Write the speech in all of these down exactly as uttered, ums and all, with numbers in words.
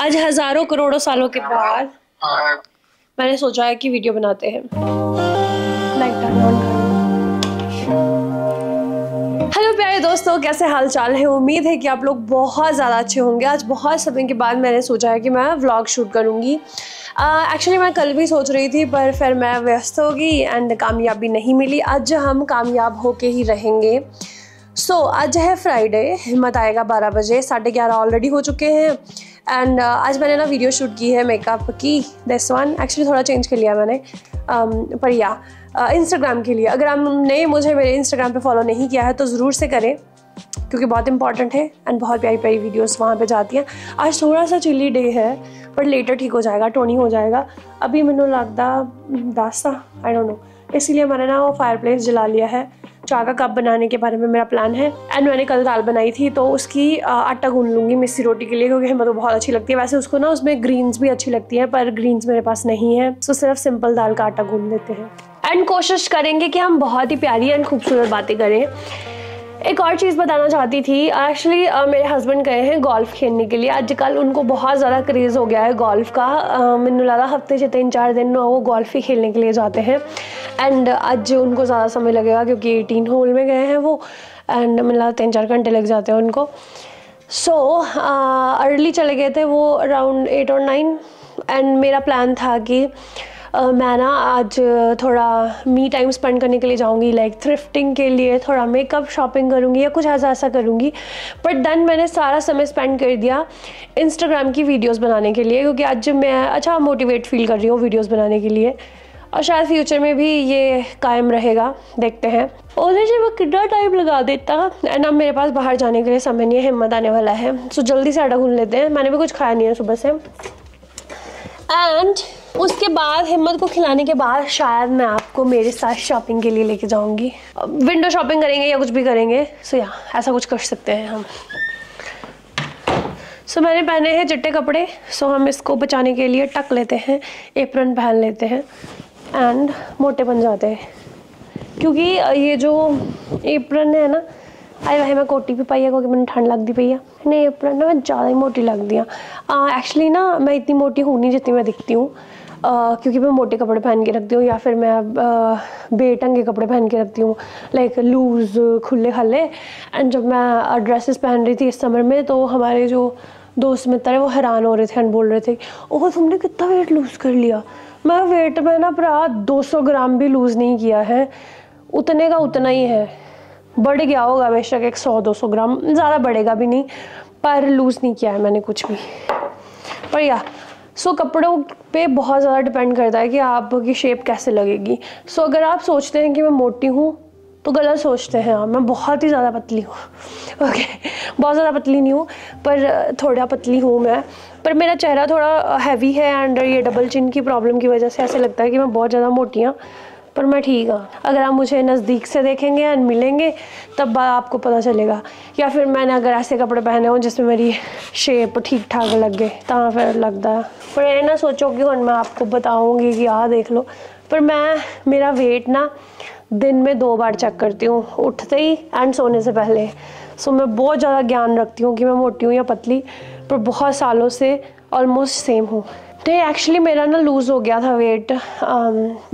आज हजारों करोड़ों सालों के बाद मैंने सोचा है कि वीडियो बनाते हैं। हेलो प्यारे दोस्तों, कैसे हाल चाल है? उम्मीद है कि आप लोग बहुत ज़्यादा अच्छे होंगे। आज बहुत समय के बाद मैंने सोचा है कि मैं व्लॉग शूट करूँगी। एक्चुअली uh, मैं कल भी सोच रही थी, पर फिर मैं व्यस्त होगी एंड कामयाबी नहीं मिली। आज हम कामयाब होके ही रहेंगे। सो so, आज है फ्राइडे, हिम्मत आएगा बारह बजे, साढ़े ग्यारह ऑलरेडी हो चुके हैं। एंड uh, आज मैंने ना वीडियो शूट की है मेकअप की, दिस वन एक्चुअली थोड़ा चेंज कर लिया मैंने um, पर या इंस्टाग्राम uh, के लिए। अगर आपने मुझे मेरे इंस्टाग्राम पे फॉलो नहीं किया है तो ज़रूर से करें, क्योंकि बहुत इंपॉर्टेंट है एंड बहुत प्यारी प्यारी वीडियोस वहाँ पे जाती हैं। आज थोड़ा सा चिल्ली डे है, पर लेटर ठीक हो जाएगा, टोनी हो जाएगा। अभी मैनू लगता दासा आई डोंट नो, इसीलिए मैंने ना वो फायर प्लेस जला लिया है। चाय का कप बनाने के बारे में मेरा प्लान है। एंड मैंने कल दाल बनाई थी तो उसकी आटा गूंद लूँगी मिस्सी रोटी के लिए, क्योंकि हिम्मत को बहुत अच्छी लगती है। वैसे उसको ना उसमें ग्रीन्स भी अच्छी लगती है, पर ग्रीन्स मेरे पास नहीं है, सो सिर्फ सिंपल दाल का आटा गूंद लेते हैं। एंड कोशिश करेंगे कि हम बहुत ही प्यारी एंड खूबसूरत बातें करें। एक और चीज़ बताना चाहती थी, एक्चुअली uh, मेरे हस्बैंड गए हैं गोल्फ़ खेलने के लिए। आजकल उनको बहुत ज़्यादा क्रेज़ हो गया है गोल्फ़ का। uh, मैंने लगा हफ्ते से तीन चार दिन वो गोल्फ़ ही खेलने के लिए जाते हैं। एंड uh, आज उनको ज़्यादा समय लगेगा क्योंकि एटीन होल में गए हैं वो, एंड मैंने लगा तीन चार घंटे लग जाते हैं उनको। सो अर्ली चले गए थे वो अराउंड एट और नाइन। एंड मेरा प्लान था कि Uh, मैं ना आज थोड़ा मी टाइम स्पेंड करने के लिए जाऊंगी, लाइक थ्रिफ्टिंग के लिए, थोड़ा मेकअप शॉपिंग करूंगी या कुछ ऐसा ऐसा करूंगी। बट देन मैंने सारा समय स्पेंड कर दिया इंस्टाग्राम की वीडियोस बनाने के लिए, क्योंकि आज मैं अच्छा मोटिवेट फील कर रही हूँ वीडियोस बनाने के लिए, और शायद फ्यूचर में भी ये कायम रहेगा, देखते हैं। ओले जी वो कितना टाइम लगा देता। एंड अब मेरे पास बाहर जाने के लिए समय नहीं है, हिम्मत आने वाला है। सो जल्दी से आटा गूंद लेते हैं, मैंने भी कुछ खाया नहीं है सुबह से। एंड उसके बाद हिम्मत को खिलाने के बाद शायद मैं आपको मेरे साथ शॉपिंग के लिए लेके जाऊंगी। विंडो शॉपिंग करेंगे या कुछ भी करेंगे। सो या ऐसा कुछ कर सकते हैं हम। सो मैंने पहने हैं चिट्टे कपड़े, सो हम इसको बचाने के लिए टक लेते हैं, एप्रन पहन लेते हैं एंड मोटे बन जाते हैं, क्योंकि ये जो एप्रन है ना, अरे भाई मैं कोटी भी पाई है क्योंकि मैंने ठंड लगती पई है। नहीं एप्रन ना मैं ज़्यादा ही मोटी लगती हूँ। एक्चुअली ना मैं इतनी मोटी हूँ नहीं जितनी मैं दिखती हूँ, uh, क्योंकि मैं मोटे कपड़े पहन के रखती हूँ, या फिर मैं uh, बेटंगे कपड़े पहन के रखती हूँ, लाइक लूज खुले हले। एंड जब मैं ड्रेसेस पहन रही थी इस समर में, तो हमारे जो दोस्त मित्र है वो हैरान हो रहे थे एंड बोल रहे थे, ओह तुमने कितना वेट लूज़ कर लिया। मैं वेट में ना पूरा दो सौ ग्राम भी लूज़ नहीं किया है, उतने का उतना ही है। बढ़ गया होगा बेशक एक सौ दो सौ ग्राम, ज़्यादा बढ़ेगा भी नहीं, पर लूज़ नहीं किया है मैंने कुछ भी। पर या सो कपड़ों पे बहुत ज़्यादा डिपेंड करता है कि आपकी शेप कैसे लगेगी। सो अगर आप सोचते हैं कि मैं मोटी हूँ तो गलत सोचते हैं आप, मैं बहुत ही ज़्यादा पतली हूँ। ओके, बहुत ज़्यादा पतली नहीं हूँ, पर थोड़ा पतली हूँ मैं। पर मेरा चेहरा थोड़ा हैवी है एंड ये डबल चिन की प्रॉब्लम की वजह से ऐसे लगता है कि मैं बहुत ज़्यादा मोटी हूँ, पर मैं ठीक हूँ। अगर आप मुझे नज़दीक से देखेंगे एंड मिलेंगे तब आपको पता चलेगा, या फिर मैंने अगर ऐसे कपड़े पहने हों जिसमें मेरी शेप ठीक ठाक लगे तो फिर लगता है। पर ये ना सोचो कि मैं आपको बताऊँगी कि आ देख लो, पर मैं मेरा वेट ना दिन में दो बार चेक करती हूँ, उठते ही एंड सोने से पहले। सो मैं बहुत ज़्यादा ध्यान रखती हूँ कि मैं मोटी हूँ या पतली, पर बहुत सालों से ऑलमोस्ट सेम हूँ। तो एक्चुअली मेरा ना लूज़ हो गया था वेट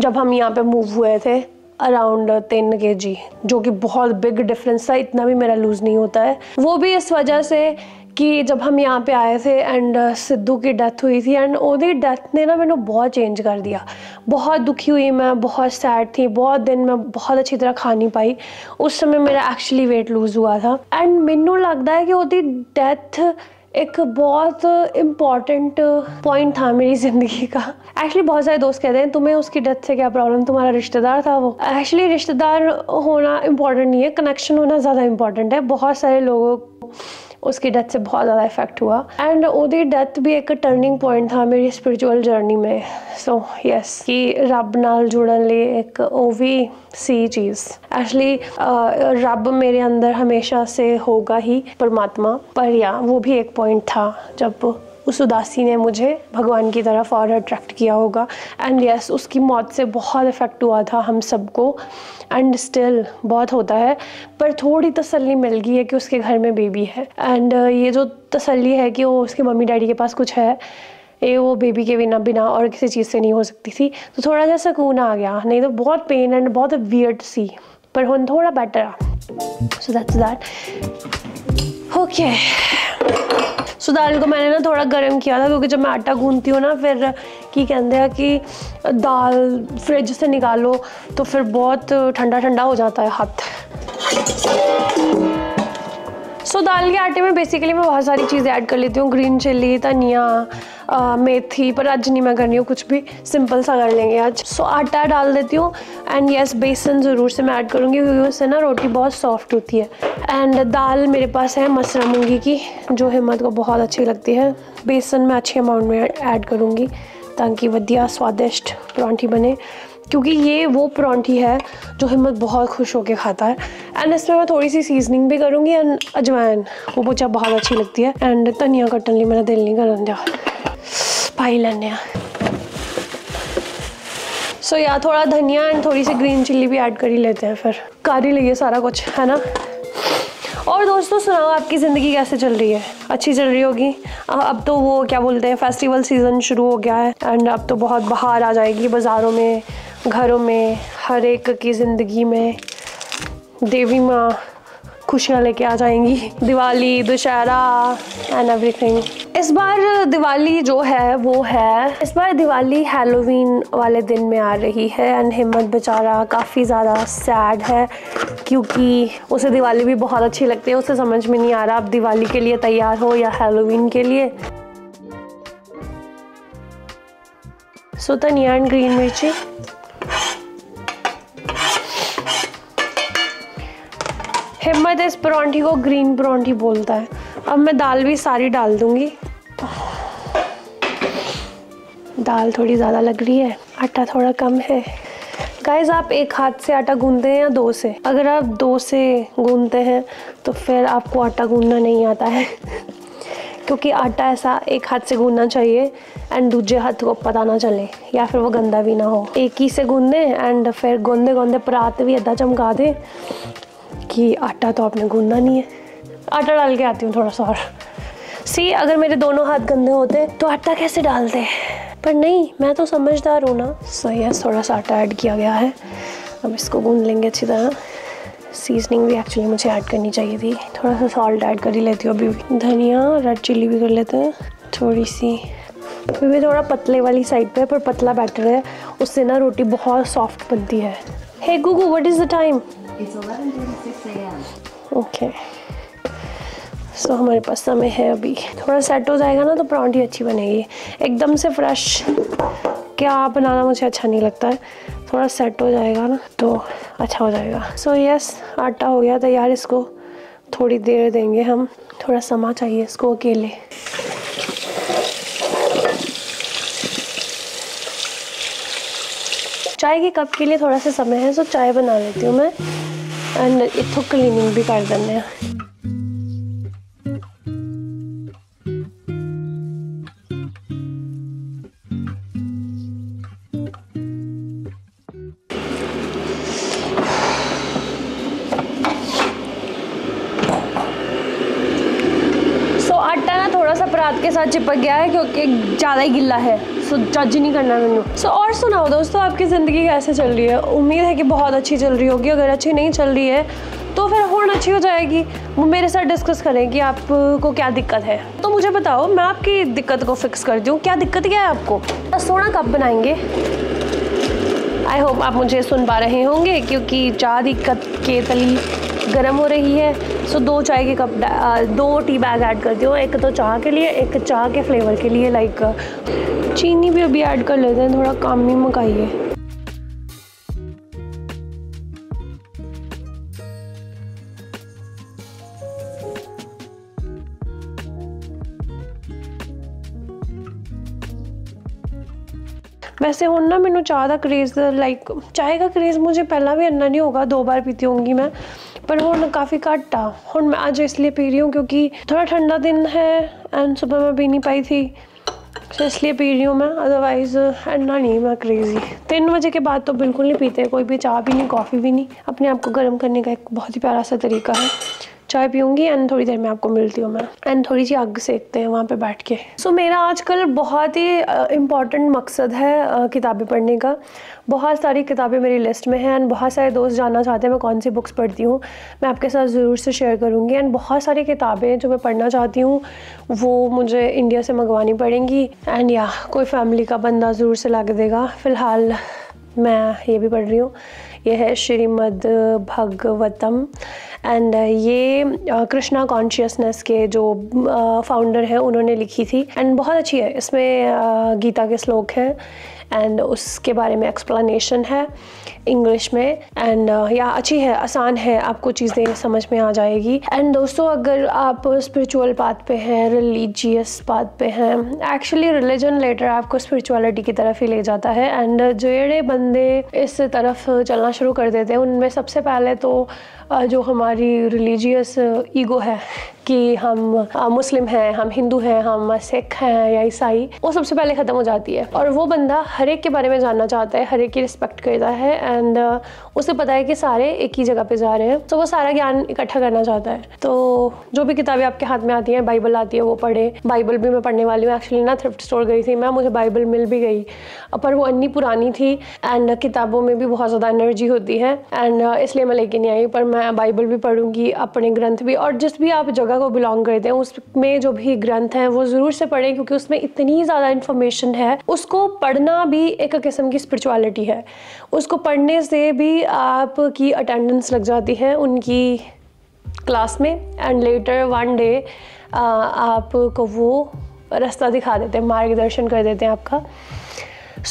जब हम यहाँ पे मूव हुए थे, अराउंड तीन केजी, जो कि बहुत बिग डिफरेंस था। इतना भी मेरा लूज़ नहीं होता है, वो भी इस वजह से कि जब हम यहाँ पे आए थे एंड सिद्धू की डेथ हुई थी, एंड ओदी डेथ ने ना मैंने बहुत चेंज कर दिया। बहुत दुखी हुई मैं, बहुत सैड थी, बहुत दिन मैं बहुत अच्छी तरह खा नहीं पाई। उस समय मेरा एक्चुअली वेट लूज़ हुआ था। एंड मैनू लगता है कि ओदी डेथ एक बहुत इम्पॉर्टेंट पॉइंट था मेरी ज़िंदगी का। एक्चुअली बहुत सारे दोस्त कहते हैं तुम्हें उसकी डेथ से क्या प्रॉब्लम, तुम्हारा रिश्तेदार था वो। एक्चुअली रिश्तेदार होना इम्पॉर्टेंट नहीं है, कनेक्शन होना ज़्यादा इम्पॉर्टेंट है। बहुत सारे लोगों को उसकी डेथ से बहुत ज़्यादा इफेक्ट हुआ, एंड ओदी डेथ भी एक टर्निंग पॉइंट था मेरी स्पिरिचुअल जर्नी में। सो so, यस yes, कि रब नाल जुड़न लिए एक ओ भी सी चीज़। एक्चुअली रब मेरे अंदर हमेशा से होगा ही परमात्मा, पर या वो भी एक पॉइंट था जब उस उदासी ने मुझे भगवान की तरफ और अट्रैक्ट किया होगा। एंड यस yes, उसकी मौत से बहुत इफ़ेक्ट हुआ था हम सबको, एंड स्टिल बहुत होता है, पर थोड़ी तसल्ली मिल गई है कि उसके घर में बेबी है। एंड ये जो तसल्ली है कि वो उसके मम्मी डैडी के पास कुछ है, ये वो बेबी के बिना बिना और किसी चीज़ से नहीं हो सकती थी, तो थोड़ा सा सुकून आ गया। नहीं तो बहुत पेन एंड बहुत वियर्ड सी, पर हम थोड़ा बेटर आ। So that's that. Okay, so दाल को मैंने ना थोड़ा गर्म किया था, क्योंकि जब मैं आटा गूंथती हूँ ना, फिर की कहते हैं कि दाल फ्रिज से निकालो तो फिर बहुत ठंडा ठंडा हो जाता है हाथ। सो so, दाल के आटे में बेसिकली मैं बहुत सारी चीज़ें ऐड कर लेती हूँ, ग्रीन चिली, धनिया, मेथी, पर आज नहीं मैं कर रही हूँ, कुछ भी सिंपल सा कर लेंगे आज। सो so, आटा डाल देती हूँ। एंड यस बेसन ज़रूर से मैं ऐड करूँगी, क्योंकि उससे ना रोटी बहुत सॉफ्ट होती है। एंड दाल मेरे पास है मसरा मूंगी की, जो हिम्मत को बहुत अच्छी लगती है। बेसन मैं अच्छे अमाउंट में ऐड करूँगी ताकि वधिया स्वादिष्ट परांठी बने, क्योंकि ये वो परांठी है जो हिम्मत बहुत खुश होकर खाता है। एंड इसमें मैं थोड़ी सी सीजनिंग भी करूँगी, एंड अजवाइन वो मुझे बहुत अच्छी लगती है। एंड धनिया कट्टन ली, मेरा दिल नहीं करन दिया पाई लेने। सो या थोड़ा धनिया एंड थोड़ी सी ग्रीन चिल्ली भी ऐड कर ही लेते हैं, फिर कर ही लिए सारा कुछ, है ना। और दोस्तों सुनाओ, आपकी ज़िंदगी कैसे चल रही है? अच्छी चल रही होगी। अब तो वो क्या बोलते हैं, फेस्टिवल सीज़न शुरू हो गया है, एंड अब तो बहुत बहार आ जाएगी बाज़ारों में, घरों में, हर एक की ज़िंदगी में देवी माँ खुशियाँ लेके आ जाएंगी। Diwali, Dussehra and everything. इस बार दिवाली जो है वो है, इस बार दिवाली हैलोवीन वाले दिन में आ रही है। एंड हिम्मत बेचारा काफ़ी ज़्यादा सैड है, क्योंकि उसे दिवाली भी बहुत अच्छी लगती है। उसे समझ में नहीं आ रहा आप दिवाली के लिए तैयार हो या हैलोवीन के लिए। सो धनिया एंड ग्रीन मिर्ची, हिम्मत इस परांठी को ग्रीन परांठी बोलता है। अब मैं दाल भी सारी डाल दूंगी, दाल थोड़ी ज़्यादा लग रही है, आटा थोड़ा कम है। गाइस, आप एक हाथ से आटा गूंथते हैं या दो से? अगर आप दो से गूंथते हैं तो फिर आपको आटा गूंथना नहीं आता है, क्योंकि आटा ऐसा एक हाथ से गूंथना चाहिए एंड दूसरे हाथ को पता ना चले, या फिर वो गंदा भी ना हो। एक ही से गूंथें एंड फिर गूंधे गूंधे परात भी अद्धा चमका दें कि आटा तो आपने गूंधना नहीं है। आटा डाल के आती हूँ थोड़ा सा और सी। अगर मेरे दोनों हाथ गंदे होते तो आटा कैसे डालते, पर नहीं, मैं तो समझदार हूँ ना। सही है, थोड़ा सा आटा ऐड किया गया है, अब इसको गूंध लेंगे अच्छी तरह। सीजनिंग भी एक्चुअली मुझे ऐड करनी चाहिए थी, थोड़ा सा सॉल्ट ऐड कर ही लेती हूँ अभी भी। धनिया, रेड चिल्ली भी कर लेते हैं थोड़ी सी। अभी भी थोड़ा पतले वाली साइड पर, पर पतला बैटर है, उससे ना रोटी बहुत सॉफ्ट बनती है। Hey Goo Goo, what is the time? Okay, so हमारे पास समय है अभी, थोड़ा सेट हो जाएगा ना तो परांठी अच्छी बनेगी। एकदम से फ्रेश क्या बनाना मुझे अच्छा नहीं लगता है, थोड़ा सेट हो जाएगा ना तो अच्छा हो जाएगा। सो so, यस yes, आटा हो गया तैयार। इसको थोड़ी देर देंगे हम, थोड़ा समा चाहिए इसको अकेले। चाय के कप के लिए थोड़ा सा समय है, सो चाय बना लेती हूँ मैं। एंड इतों क्लीनिंग भी कर देने हैं। के साथ चिपक गया है क्योंकि ज़्यादा ही गिल्ला है, सो जज नहीं करना मैंने। सो और सुनाओ दोस्तों, आपकी ज़िंदगी कैसे चल रही है? उम्मीद है कि बहुत अच्छी चल रही होगी। अगर अच्छी नहीं चल रही है तो फिर होना अच्छी हो जाएगी। वो मेरे साथ डिस्कस करें कि आपको क्या दिक्कत है, तो मुझे बताओ, मैं आपकी दिक्कत को फिक्स कर दूँ। क्या दिक्कत क्या है आपको? सोना कब बनाएंगे? आई होप आप मुझे सुन पा रहे होंगे, क्योंकि चाय दिक्कत के तली गर्म हो रही है। सो so, दो चाय के कप, दो टी बैग ऐड करती हूँ, एक तो चाय के लिए, एक चाय के फ्लेवर के लिए। लाइक चीनी भी अभी ऐड कर लेते हैं, थोड़ा काम ही मकाइए। वैसे हूँ ना मैनू चाय का क्रेज़, लाइक चाय का क्रेज़ मुझे पहला भी अन्ना नहीं होगा, दो बार पीती होंगी मैं, पर हुण काफ़ी घट्ट आ। हुण मैं अज इसलिए पी रही हूँ क्योंकि थोड़ा ठंडा दिन है एंड सुबह मैं पी नहीं पाई थी, तो इसलिए पी रही हूँ मैं। अदरवाइज़ ना नहीं, मैं क्रेज़ी तीन बजे के बाद तो बिल्कुल नहीं पीते, कोई भी चाय भी नहीं, कॉफ़ी भी नहीं। अपने आप को गर्म करने का एक बहुत ही प्यारा सा तरीका है। चाय पीऊँगी एंड थोड़ी देर में आपको मिलती हूँ मैं, एंड थोड़ी सी आग सेकते हैं वहाँ पे बैठ के। सो so, मेरा आजकल बहुत ही इम्पॉर्टेंट uh, मकसद है uh, किताबें पढ़ने का। बहुत सारी किताबें मेरी लिस्ट में हैं एंड बहुत सारे दोस्त जानना चाहते हैं मैं कौन सी बुक्स पढ़ती हूँ। मैं आपके साथ ज़रूर से शेयर करूँगी। एंड बहुत सारी किताबें जो मैं पढ़ना चाहती हूँ वो मुझे इंडिया से मंगवानी पड़ेंगी एंड या कोई फैमिली का बंदा ज़रूर से ला के देगा। फ़िलहाल मैं ये भी पढ़ रही हूँ, यह है श्रीमद् भगवतम एंड ये कृष्णा कॉन्शियसनेस के जो फाउंडर हैं उन्होंने लिखी थी एंड बहुत अच्छी है। इसमें गीता के श्लोक हैं एंड उसके बारे में एक्सप्लेनेशन है इंग्लिश में एंड या अच्छी है, आसान है, आपको चीज़ें समझ में आ जाएगी। एंड दोस्तों, अगर आप स्पिरिचुअल पाथ पे हैं, रिलीजियस पाथ पे हैं, एक्चुअली रिलीजन लेटर आपको स्पिरिचुअलिटी की तरफ ही ले जाता है एंड जेड़े बंदे इस तरफ चलना शुरू कर देते हैं उनमें सबसे पहले तो जो हमारी रिलीजियस ईगो है कि हम मुस्लिम हैं, हम हिंदू हैं, हम सिख हैं या ईसाई, वो सबसे पहले ख़त्म हो जाती है। और वो बंदा हर एक के बारे में जानना चाहता है, हर एक की रिस्पेक्ट करता है एंड उसे पता है कि सारे एक ही जगह पे जा रहे हैं, तो वो सारा ज्ञान इकट्ठा करना चाहता है। तो जो भी किताबें आपके हाथ में आती हैं, बाइबल आती है वो पढ़े। बाइबल भी मैं पढ़ने वाली हूँ। एक्चुअली ना थ्रिफ्ट स्टोर गई थी मैं, मुझे बाइबल मिल भी गई पर वो अन्नी पुरानी थी एंड किताबों में भी बहुत ज़्यादा एनर्जी होती है एंड इसलिए मैं लेके नहीं आई। पर मैं बाइबल भी पढ़ूँगी, अपने ग्रंथ भी, और जिस भी आप जगह को बिलोंग करते हैं उसमें जो भी ग्रंथ हैं वो ज़रूर से पढ़ें क्योंकि उसमें इतनी ज़्यादा इन्फॉर्मेशन है। उसको पढ़ना भी एक किस्म की स्पिरिचुअलिटी है। उसको पढ़ने से भी आपकी अटेंडेंस लग जाती है उनकी क्लास में एंड लेटर वन डे आपको वो रास्ता दिखा देते हैं, मार्गदर्शन कर देते हैं आपका।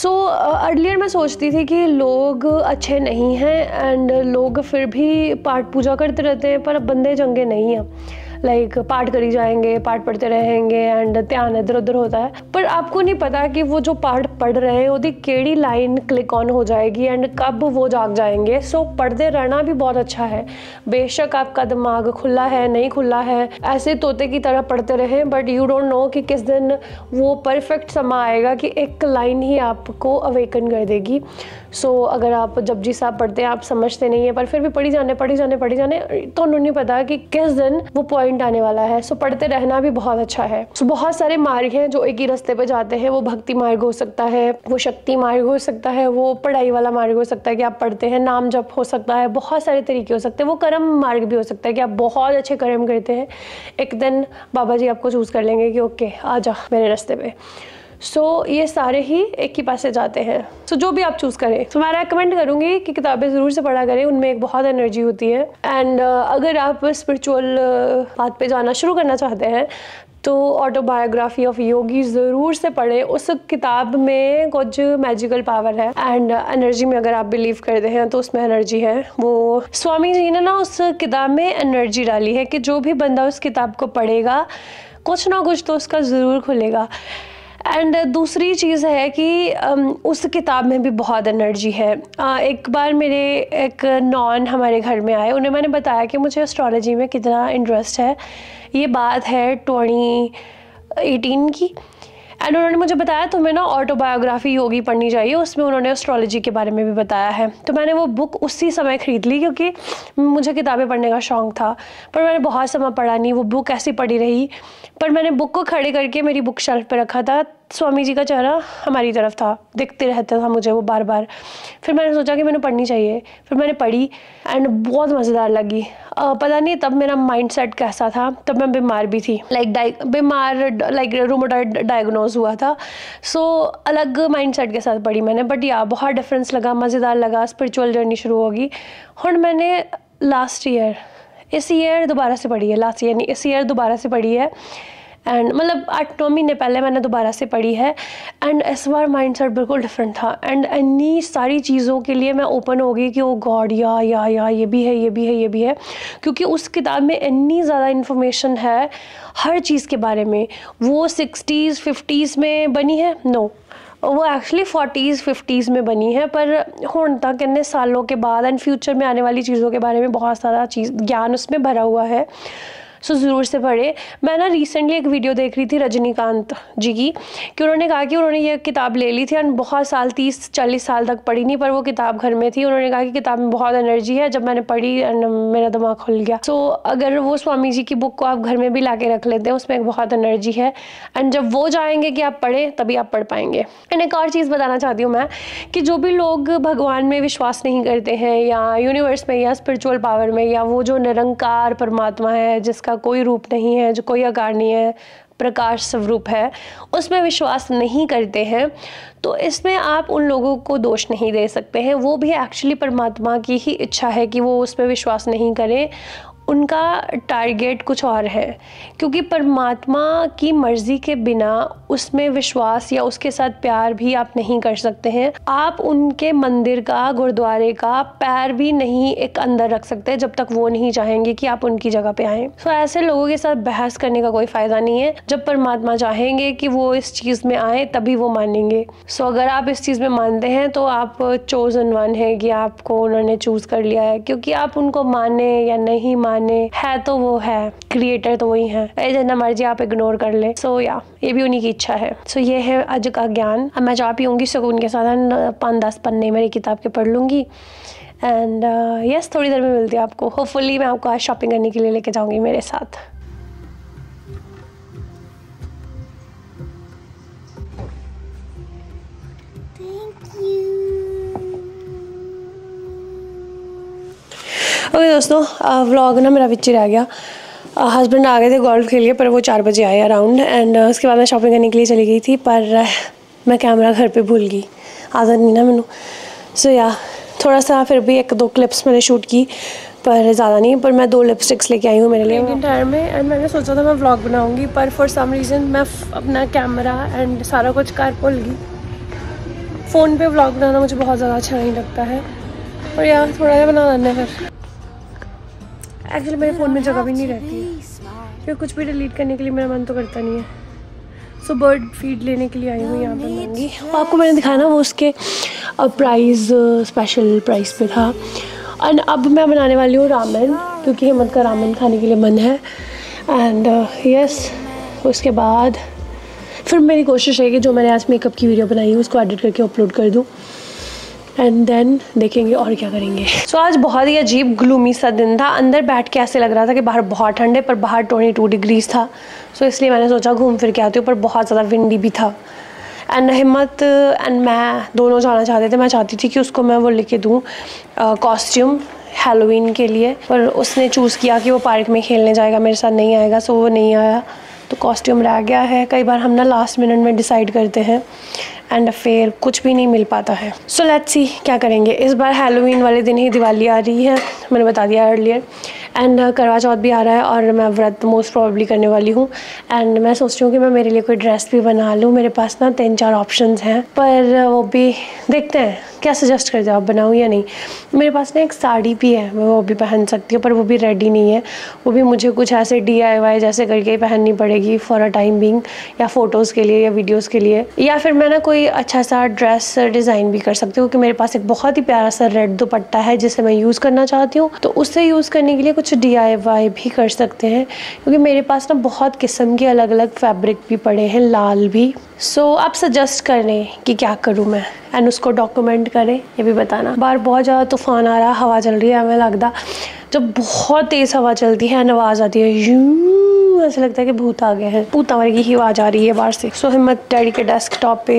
सो अर्लियर मैं सोचती थी कि लोग अच्छे नहीं हैं एंड लोग फिर भी पाठ पूजा करते रहते हैं, पर अब बंदे चंगे नहीं हैं। लाइक like, पाठ करी जाएंगे, पाठ पढ़ते रहेंगे एंड ध्यान इधर उधर होता है, पर आपको नहीं पता कि वो जो पाठ पढ़ रहे हैं उसकी केड़ी लाइन क्लिक ऑन हो जाएगी एंड कब वो जाग जाएंगे। सो so, पढ़ते रहना भी बहुत अच्छा है। बेशक आपका दिमाग खुला है, नहीं खुला है, ऐसे तोते की तरह पढ़ते रहें, बट यू डोंट नो कि किस दिन वो परफेक्ट समा आएगा कि एक लाइन ही आपको अवेकन कर देगी। सो so, अगर आप जपजी साहब पढ़ते हैं, आप समझते नहीं है पर फिर भी पढ़ी जाने पढ़ी जाने पढ़ी जाने तो उन्होंने पता कि किस दिन वो पॉइंट आने वाला है। सो पढ़ते रहना भी बहुत अच्छा है। सो बहुत सारे मार्ग हैं जो एक ही रास्ते पे जाते हैं। वो भक्ति मार्ग हो सकता है, वो शक्ति मार्ग हो सकता है, वो पढ़ाई वाला मार्ग हो सकता है कि आप पढ़ते हैं, नाम जप हो सकता है, बहुत सारे तरीके हो सकते हैं। वो कर्म मार्ग भी हो सकता है कि आप बहुत अच्छे कर्म करते हैं, एक दिन बाबा जी आपको चूज कर लेंगे कि ओके आ जा मेरे रास्ते पे। सो so, ये सारे ही एक ही पास से जाते हैं। सो so, जो भी आप चूज़ करें। सो so, मैं रेकमेंड करूँगी कि किताबें ज़रूर से पढ़ा करें, उनमें एक बहुत एनर्जी होती है। एंड uh, अगर आप स्पिरिचुअल बात uh, पे जाना शुरू करना चाहते हैं तो ऑटोबायोग्राफी ऑफ योगी ज़रूर से पढ़ें। उस किताब में कुछ मैजिकल पावर है एंड एनर्जी में अगर आप बिलीव करते हैं तो उसमें एनर्जी है। वो स्वामी जी ने ना उस किताब में एनर्जी डाली है कि जो भी बंदा उस किताब को पढ़ेगा कुछ ना कुछ तो उसका ज़रूर खुलेगा। एंड दूसरी चीज़ है कि उस किताब में भी बहुत एनर्जी है। एक बार मेरे एक नॉन हमारे घर में आए, उन्हें मैंने बताया कि मुझे एस्ट्रोलॉजी में कितना इंटरेस्ट है। ये बात है ट्वेंटी एटीन की एंड उन्होंने मुझे बताया तुम्हें ना ऑटोबायोग्राफी योगी पढ़नी चाहिए, उसमें उन्होंने एस्ट्रोलॉजी के बारे में भी बताया है। तो मैंने वो बुक उसी समय ख़रीद ली क्योंकि मुझे किताबें पढ़ने का शौक़ था, पर मैंने बहुत समय पढ़ा नहीं, वो बुक ऐसी पड़ी रही। पर मैंने बुक को खड़े करके मेरी बुक शेल्फ पर रखा था, स्वामी जी का चेहरा हमारी तरफ था, दिखते रहता था मुझे वो बार बार। फिर मैंने सोचा कि मैंने पढ़नी चाहिए, फिर मैंने पढ़ी एंड बहुत मज़ेदार लगी। आ, पता नहीं तब मेरा माइंडसेट कैसा था, तब मैं बीमार भी थी, लाइक like, बीमार लाइक like, रूमेटॉइड डायग्नोज हुआ था। सो so, अलग माइंडसेट के साथ पढ़ी मैंने, बट या बहुत डिफरेंस लगा, मज़ेदार लगा। स्पिरिचुअल जर्नी शुरू होगी। और मैंने लास्ट ईयर इस ईयर दोबारा से पढ़ी है, लास्ट ईयर नहीं इस ईयर दोबारा से पढ़ी है एंड मतलब आठ नौ महीने पहले मैंने दोबारा से पढ़ी है एंड इस बार माइंडसेट बिल्कुल डिफरेंट था एंड इन्हीं सारी चीज़ों के लिए मैं ओपन हो गई कि ओ गॉड या या या ये भी है, ये भी है, ये भी है, क्योंकि उस किताब में इतनी ज़्यादा इन्फॉर्मेशन है हर चीज़ के बारे में। वो सिक्सटीज़ फिफ्टीज़ में बनी है, नो वो एक्चुअली फोर्टीज़ फिफ्टीज़ में बनी है, पर हुण तक इतने सालों के बाद एंड फ्यूचर में आने वाली चीज़ों के बारे में बहुत सारा चीज़ ज्ञान उसमें भरा हुआ है। सो so, ज़रूर से पढ़े। मैं ना रिसेंटली एक वीडियो देख रही थी रजनीकांत जी की, कि उन्होंने कहा कि उन्होंने ये किताब ले ली थी और बहुत साल तीस चालीस साल तक पढ़ी नहीं, पर वो किताब घर में थी। उन्होंने कहा कि किताब में बहुत एनर्जी है, जब मैंने पढ़ी एंड मेरा दिमाग खुल गया। सो so, अगर वो स्वामी जी की बुक को आप घर में भी ला के रख लेते हैं, उसमें एक बहुत एनर्जी है एंड जब वो चाहेंगे कि आप पढ़ें तभी आप पढ़ पाएंगे। एंड एक और चीज़ बताना चाहती हूँ मैं, कि जो भी लोग भगवान में विश्वास नहीं करते हैं या यूनिवर्स में या स्पिरिचुअल पावर में या वो जो निरंकार परमात्मा है जिसका कोई रूप नहीं है, जो कोई आकार नहीं है, प्रकाश स्वरूप है, उसमें विश्वास नहीं करते हैं, तो इसमें आप उन लोगों को दोष नहीं दे सकते हैं। वो भी एक्चुअली परमात्मा की ही इच्छा है कि वो उसमें विश्वास नहीं करें, उनका टारगेट कुछ और है, क्योंकि परमात्मा की मर्ज़ी के बिना उसमें विश्वास या उसके साथ प्यार भी आप नहीं कर सकते हैं। आप उनके मंदिर का, गुरुद्वारे का पैर भी नहीं एक अंदर रख सकते जब तक वो नहीं चाहेंगे कि आप उनकी जगह पे आएँ। सो so, ऐसे लोगों के साथ बहस करने का कोई फ़ायदा नहीं है। जब परमात्मा चाहेंगे कि वो इस चीज़ में आए तभी वो मानेंगे। सो so, अगर आप इस चीज़ में मानते हैं तो आप चोज़न वन है, कि आपको उन्होंने चूज़ कर लिया है, क्योंकि आप उनको माने या नहीं है तो वो है, क्रिएटर तो वही है, जितना मर्जी आप इग्नोर कर ले। सो so, या yeah, ये भी उन्हीं की इच्छा है। सो so, ये है आज का ज्ञान। अब मैं चाह पीऊँगी सुकून के साथ, पाँच दस पन्ने मेरी किताब के पढ़ लूँगी एंड यस uh, yes, थोड़ी देर में मिलती है आपको। होपफुली मैं आपको आज शॉपिंग करने के लिए लेके जाऊँगी मेरे साथ। ओके okay, दोस्तों, व्लॉग ना मेरा पीछे रह गया। हस्बैंड आ गए थे गोल्फ खेल के, पर वो चार बजे आए अराउंड, एंड उसके बाद मैं शॉपिंग करने के लिए चली गई थी, पर मैं कैमरा घर पे भूल गई, आदत नहीं ना मैनू। सो so, या yeah, थोड़ा सा फिर भी एक दो क्लिप्स मैंने शूट की, पर ज़्यादा नहीं। पर मैं दो लिपस्टिक्स लेके आई हूँ मेरे लिए इंडियन टायर में, एंड मैंने सोचा था मैं व्लॉग बनाऊँगी, पर फॉर सम रीज़न मैं अपना कैमरा एंड सारा कुछ कर भूल गई। फ़ोन पर व्लॉग बनाना मुझे बहुत ज़्यादा अच्छा नहीं लगता है, और यार थोड़ा सा बना लेना फिर। एक्चुअली मेरे फ़ोन में जगह भी नहीं रहती, फिर कुछ भी डिलीट करने के लिए मेरा मन तो करता नहीं है। सो बर्ड फीड लेने के लिए आई हूँ यहाँ पर लूँगी। आपको मैंने दिखाया ना, वो उसके प्राइस स्पेशल प्राइस पे था। एंड अब मैं बनाने वाली हूँ रामेन, क्योंकि हिम्मत का रामेन खाने के लिए मन है। एंड यस uh, yes, उसके बाद फिर मेरी कोशिश है कि जो मैंने आज मेकअप की वीडियो बनाई है उसको एडिट करके अपलोड कर दूँ, एंड देन देखेंगे और क्या करेंगे। सो so, आज बहुत ही अजीब ग्लूमी सा दिन था। अंदर बैठ के ऐसे लग रहा था कि बाहर बहुत ठंड है, पर बाहर बाईस डिग्रीज था। सो so, इसलिए मैंने सोचा घूम फिर के आती हूँ, पर बहुत ज़्यादा विंडी भी था। एंड हिम्मत एंड मैं दोनों जाना चाहते थे। मैं चाहती थी कि उसको मैं वो लेके दूँ कॉस्ट्यूम हैलोवीन के लिए, पर उसने चूज़ किया कि वो पार्क में खेलने जाएगा, मेरे साथ नहीं आएगा। सो so, वो नहीं आया तो कॉस्ट्यूम रह गया है। कई बार हम ना लास्ट मिनट में डिसाइड करते हैं एंड फिर कुछ भी नहीं मिल पाता है। सो लेट्स सी क्या करेंगे। इस बार हैलोवीन वाले दिन ही दिवाली आ रही है, मैंने बता दिया अर्लियर, एंड करवा चौथ भी आ रहा है, और मैं व्रत मोस्ट प्रॉब्ली करने वाली हूँ। एंड मैं सोच रही हूँ कि मैं मेरे लिए कोई ड्रेस भी बना लूँ। मेरे पास ना तीन चार ऑप्शंस हैं, पर वो भी देखते हैं क्या सजेस्ट करते हो आप, बनाऊँ या नहीं। मेरे पास ना एक साड़ी भी है, मैं वो भी पहन सकती हूँ, पर वो भी रेडी नहीं है। वो भी मुझे कुछ ऐसे डी आई वाई जैसे करके ही पहननी पड़ेगी फॉर अ टाइम बिंग, या फ़ोटोज़ के लिए या वीडियोज़ के लिए। या फिर मैं ना कोई अच्छा सा ड्रेस डिज़ाइन भी कर सकती हूँ, क्योंकि मेरे पास एक बहुत ही प्यारा सा रेड दुपट्टा है जिसे मैं यूज़ करना चाहती हूँ। तो उससे यूज़ करने के लिए कुछ डी आई वाई भी कर सकते हैं, क्योंकि मेरे पास ना बहुत किस्म के अलग अलग फैब्रिक भी पड़े हैं, लाल भी। सो so, आप सजेस्ट कर लें कि क्या करूँ मैं, एंड उसको डॉक्यूमेंट करें, ये भी बताना। बाहर बहुत ज़्यादा तूफान आ रहा, हवा चल रही है। हमें लगता जब बहुत तेज़ हवा चलती है एंड आवाज़ आती है यूँ, ऐसा लगता है कि भूत आ गए हैं, भूत वर्गी की आवाज़ आ रही है बाहर से। सो so, हिम्मत डैडी के डेस्कटॉप पे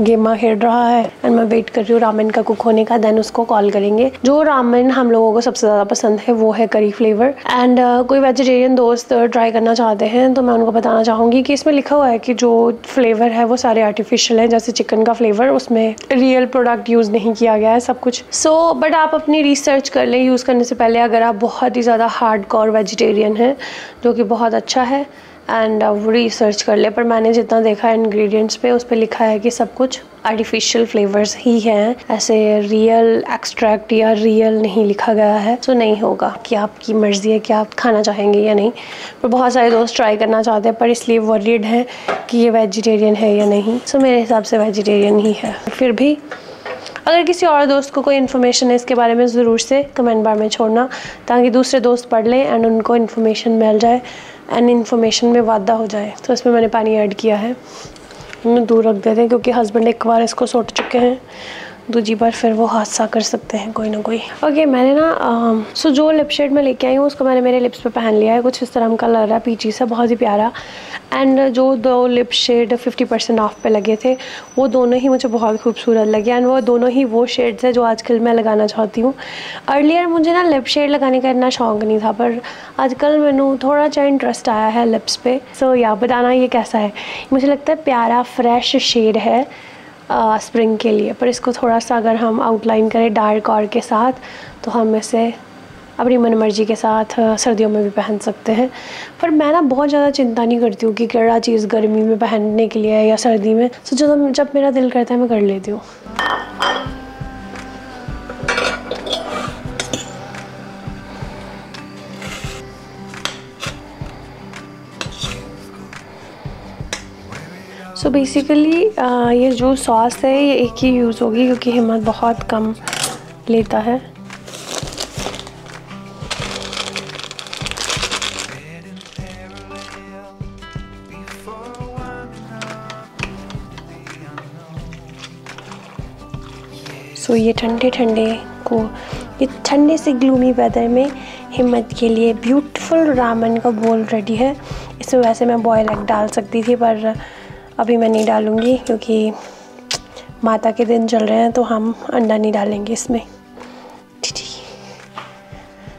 गेमा खेल रहा है, एंड मैं वेट कर रही हूँ रामेन का कुक होने का, देन उसको कॉल करेंगे। जो रामेन हम लोगों को सबसे ज़्यादा पसंद है वो है करी फ्लेवर, एंड uh, कोई वेजिटेरियन दोस्त ट्राई करना चाहते हैं तो मैं उनको बताना चाहूँगी कि इसमें लिखा हुआ है कि जो फ्लेवर है वो सारे आर्टिफिशियल है, जैसे चिकन का फ्लेवर, उसमें रियल प्रोडक्ट यूज़ नहीं किया गया है सब कुछ। सो so, बट आप अपनी रिसर्च कर लें यूज़ करने से पहले, अगर आप बहुत ही ज़्यादा हार्डकोर वेजिटेरियन हैं, जो कि बहुत अच्छा है। एंड रिसर्च कर ले, पर मैंने जितना देखा इंग्रेडिएंट्स पे उस पर लिखा है कि सब कुछ आर्टिफिशियल फ्लेवर्स ही हैं, ऐसे रियल एक्सट्रैक्ट या रियल नहीं लिखा गया है। सो so, नहीं होगा कि आपकी मर्ज़ी है कि आप खाना चाहेंगे या नहीं। पर बहुत सारे दोस्त ट्राई करना चाहते हैं पर इसलिए वरीड हैं कि ये वेजिटेरियन है या नहीं। सो so, मेरे हिसाब से वेजिटेरियन ही है। फिर भी अगर किसी और दोस्त को कोई इन्फॉर्मेशन है इसके बारे में ज़रूर से कमेंट बार में छोड़ना, ताकि दूसरे दोस्त पढ़ लें एंड उनको इन्फॉर्मेशन मिल जाए एंड इन्फॉर्मेशन में वादा हो जाए। तो इसमें मैंने पानी ऐड किया है, उन्हें दूर रख देते हैं क्योंकि हस्बैंड एक बार इसको सोट चुके हैं, दूसरी बार फिर वो हादसा कर सकते हैं कोई ना कोई। ओके okay, मैंने ना सो जो लिप शेड मैं लेके आई हूँ उसको मैंने मेरे लिप्स पे पहन लिया है। कुछ इस तरह का लग रहा है, पीची सा, बहुत ही प्यारा। एंड जो दो lip shade fifty percent off पे लगे थे वो दोनों ही मुझे बहुत खूबसूरत लगे। एंड वो दोनों ही वो शेड्स हैं जो आजकल मैं लगाना चाहती हूँ। अर्लियर मुझे ना लिप शेड लगाने का इतना शौक नहीं था, पर आजकल मैंने थोड़ा सा इंटरेस्ट आया है लिप्स पे। सो so, या बताना ये कैसा है। मुझे लगता है प्यारा फ्रेश शेड है स्प्रिंग uh, के लिए, पर इसको थोड़ा सा अगर हम आउटलाइन करें डार्क और के साथ तो हम इसे अपनी मन मर्जी के साथ सर्दियों में भी पहन सकते हैं। पर मैं ना बहुत ज़्यादा चिंता नहीं करती हूँ कि क्या चीज़ गर्मी में पहनने के लिए है या सर्दी में। तो जब जब मेरा दिल करता है मैं कर लेती हूँ। सो so बेसिकली ये जो सॉस है ये एक ही यूज़ होगी क्योंकि हिम्मत बहुत कम लेता है। सो so ये ठंडे ठंडे को ये ठंडे से ग्लूमी वेदर में हिम्मत के लिए ब्यूटीफुल रामन का बोल रेडी है। इसमें वैसे मैं बॉयल एग डाल सकती थी पर अभी मैं नहीं डालूंगी क्योंकि माता के दिन चल रहे हैं तो हम अंडा नहीं डालेंगे इसमें।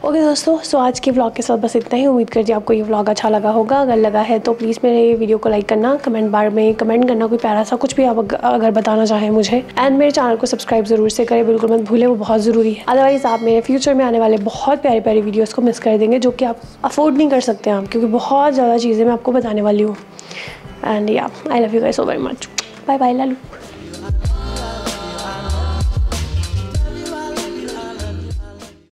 ओके दोस्तों, सो आज के व्लॉग के साथ बस इतना ही। उम्मीद करती हूँ आपको ये व्लॉग अच्छा लगा होगा। अगर लगा है तो प्लीज़ मेरे वीडियो को लाइक करना, कमेंट बार में कमेंट करना कोई प्यारा सा कुछ भी आप अगर बताना चाहें मुझे। एंड मेरे चैनल को सब्सक्राइब ज़रूर से करें, बिल्कुल मत भूलें, वो बहुत ज़रूरी है। अदरवाइज़ आप मेरे फ्यूचर में आने वाले बहुत प्यारे प्यारे वीडियोज़ को मिस कर देंगे जो कि आप अफोर्ड नहीं कर सकते आप, क्योंकि बहुत ज़्यादा चीज़ें मैं आपको बताने वाली हूँ। And yeah, I love you guys so very much. Bye bye, Lalu.